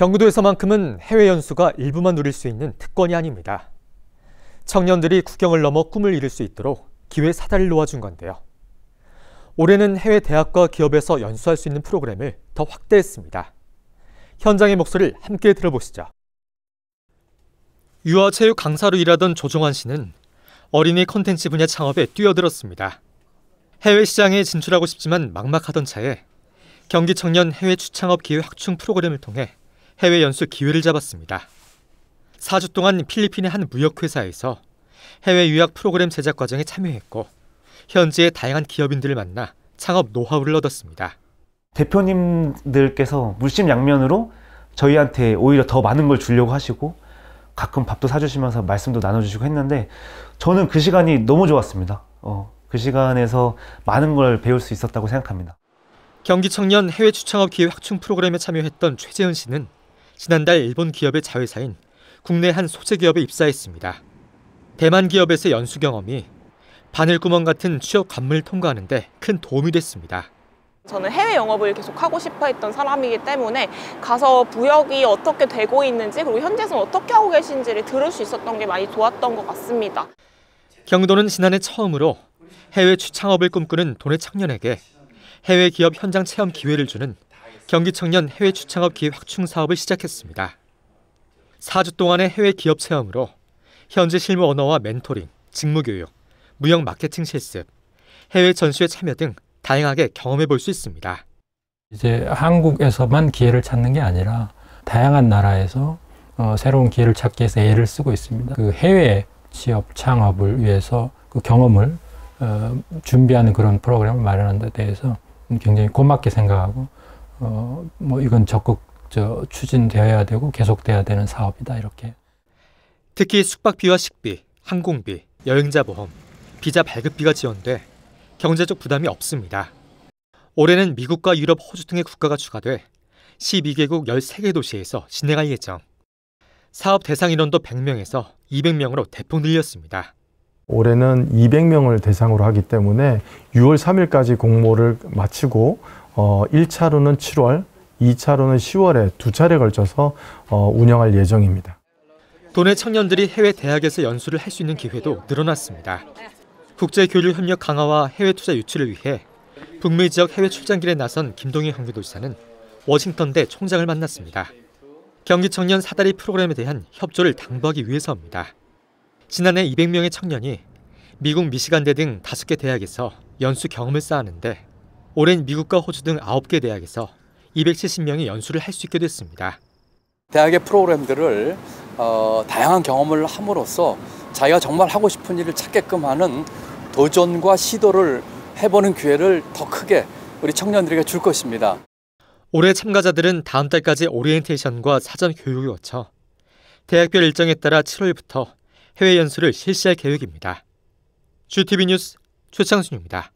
경기도에서만큼은 해외 연수가 일부만 누릴 수 있는 특권이 아닙니다. 청년들이 국경을 넘어 꿈을 이룰 수 있도록 기회 사다리를 놓아준 건데요. 올해는 해외 대학과 기업에서 연수할 수 있는 프로그램을 더 확대했습니다. 현장의 목소리를 함께 들어보시죠. 유아체육 강사로 일하던 조종환 씨는 어린이 콘텐츠 분야 창업에 뛰어들었습니다. 해외 시장에 진출하고 싶지만 막막하던 차에 경기 청년 해외 추창업 기회 확충 프로그램을 통해 해외 연수 기회를 잡았습니다. 4주 동안 필리핀의 한 무역회사에서 해외 유학 프로그램 제작 과정에 참여했고 현지의 다양한 기업인들을 만나 창업 노하우를 얻었습니다. 대표님들께서 물심양면으로 저희한테 오히려 더 많은 걸 주려고 하시고 가끔 밥도 사주시면서 말씀도 나눠주시고 했는데 저는 그 시간이 너무 좋았습니다. 그 시간에서 많은 걸 배울 수 있었다고 생각합니다. 경기 청년 해외 추창업 기회 확충 프로그램에 참여했던 최재은 씨는 지난달 일본 기업의 자회사인 국내 한 소재 기업에 입사했습니다. 대만 기업에서 연수 경험이 바늘구멍 같은 취업 관문을 통과하는 데 큰 도움이 됐습니다. 저는 해외 영업을 계속 하고 싶어 했던 사람이기 때문에 가서 부역이 어떻게 되고 있는지 그리고 현재에서는 어떻게 하고 계신지를 들을 수 있었던 게 많이 좋았던 것 같습니다. 경기도는 지난해 처음으로 해외 추창업을 꿈꾸는 도내 청년에게 해외 기업 현장 체험 기회를 주는 경기 청년 해외 추창업 기회 확충 사업을 시작했습니다. 4주 동안의 해외 기업 체험으로 현지 실무 언어와 멘토링, 직무 교육, 무역 마케팅 실습, 해외 전시회 참여 등 다양하게 경험해 볼 수 있습니다. 이제 한국에서만 기회를 찾는 게 아니라 다양한 나라에서 새로운 기회를 찾기 위해서 애를 쓰고 있습니다. 그 해외 취업 창업을 위해서 그 경험을 준비하는 그런 프로그램을 마련한 데 대해서 굉장히 고맙게 생각하고 이건 적극 추진되어야 되고 계속돼야 되는 사업이다 이렇게. 특히 숙박비와 식비, 항공비, 여행자 보험, 비자 발급비가 지원돼 경제적 부담이 없습니다. 올해는 미국과 유럽, 호주 등의 국가가 추가돼 12개국 13개 도시에서 진행할 예정. 사업 대상 인원도 100명에서 200명으로 대폭 늘렸습니다. 올해는 200명을 대상으로 하기 때문에 6월 3일까지 공모를 마치고 1차로는 7월, 2차로는 10월에 두 차례 걸쳐서 운영할 예정입니다. 도내 청년들이 해외 대학에서 연수를 할 수 있는 기회도 늘어났습니다. 국제교류 협력 강화와 해외 투자 유치를 위해 북미 지역 해외 출장길에 나선 김동희 경기도지사는 워싱턴대 총장을 만났습니다. 경기 청년 사다리 프로그램에 대한 협조를 당부하기 위해서입니다. 지난해 200명의 청년이 미국 미시간대 등 5개 대학에서 연수 경험을 쌓았는데 올해는 미국과 호주 등 9개 대학에서 270명이 연수를 할 수 있게 됐습니다. 대학의 프로그램들을 다양한 경험을 함으로써 자기가 정말 하고 싶은 일을 찾게끔 하는 도전과 시도를 해보는 기회를 더 크게 우리 청년들에게 줄 것입니다. 올해 참가자들은 다음 달까지 오리엔테이션과 사전 교육을 거쳐 대학별 일정에 따라 7월부터 해외 연수를 실시할 계획입니다. GTV 뉴스 최창순입니다.